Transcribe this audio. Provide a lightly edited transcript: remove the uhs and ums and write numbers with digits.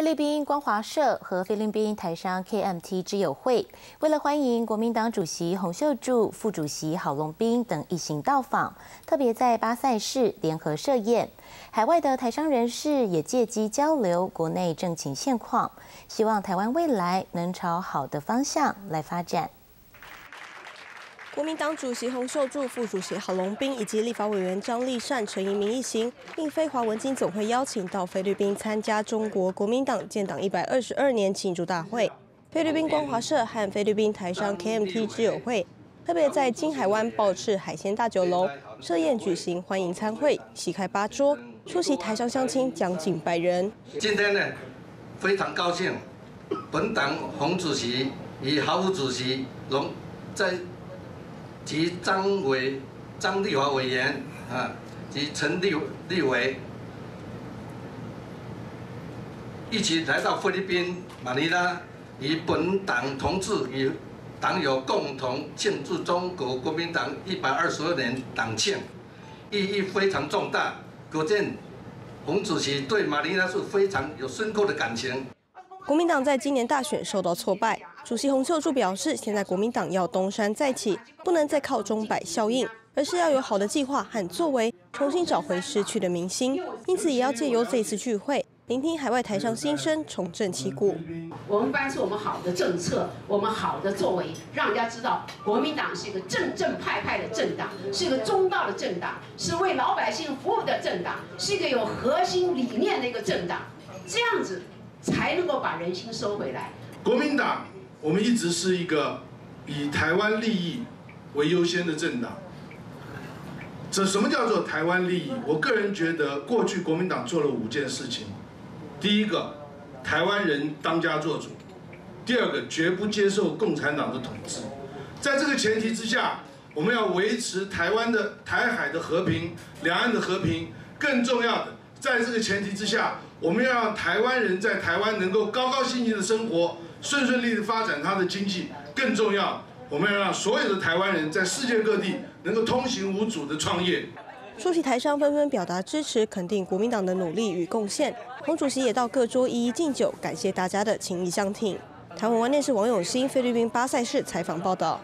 菲律宾光华社和菲律宾台商 KMT 之友会，为了欢迎国民党主席洪秀柱、副主席郝龙斌等一行到访，特别在巴塞市联合设宴。海外的台商人士也借机交流国内政情现况，希望台湾未来能朝好的方向来发展。 国民党主席洪秀柱、副主席郝龙斌以及立法委员张立善、陈怡民一行，应非华文经总会邀请到菲律宾参加中国国民党建党122年庆祝大会。菲律宾光华社和菲律宾台商 KMT 之友会特别在金海湾鲍翅海鲜大酒楼设宴举行欢迎餐会，席开8桌，出席台商乡亲将近100人。今天呢，非常高兴，本党洪主席与郝副主席龙在。 及张立华委员啊，及陈立委一起来到菲律宾马尼拉，与本党同志与党友共同庆祝中国国民党122年党庆，意义非常重大。可见，洪主席对马尼拉是非常有深厚的感情。国民党在今年大选受到挫败。 主席洪秀柱表示，现在国民党要东山再起，不能再靠钟摆效应，而是要有好的计划和作为，重新找回失去的民心。因此，也要借由这次聚会，聆听海外台商心声，重振旗鼓。我们颁出我们好的政策，我们好的作为，让人家知道国民党是一个正正派派的政党，是一个中道的政党，是为老百姓服务的政党，是一个有核心理念的一个政党。这样子才能够把人心收回来。国民党。 我们一直是一个以台湾利益为优先的政党。这什么叫做台湾利益？我个人觉得，过去国民党做了5件事情：第一个，台湾人当家作主；第二个，绝不接受共产党的统治。在这个前提之下，我们要维持台湾的台海的和平、两岸的和平。更重要的，在这个前提之下，我们要让台湾人在台湾能够高高兴兴的生活。 顺顺利利发展他的经济，更重要，我们要让所有的台湾人在世界各地能够通行无阻的创业。出席台商纷纷表达支持，肯定国民党的努力与贡献。洪主席也到各桌一一敬酒，感谢大家的情谊相挺。台湾晚电视王永新，菲律宾巴塞市采访报道。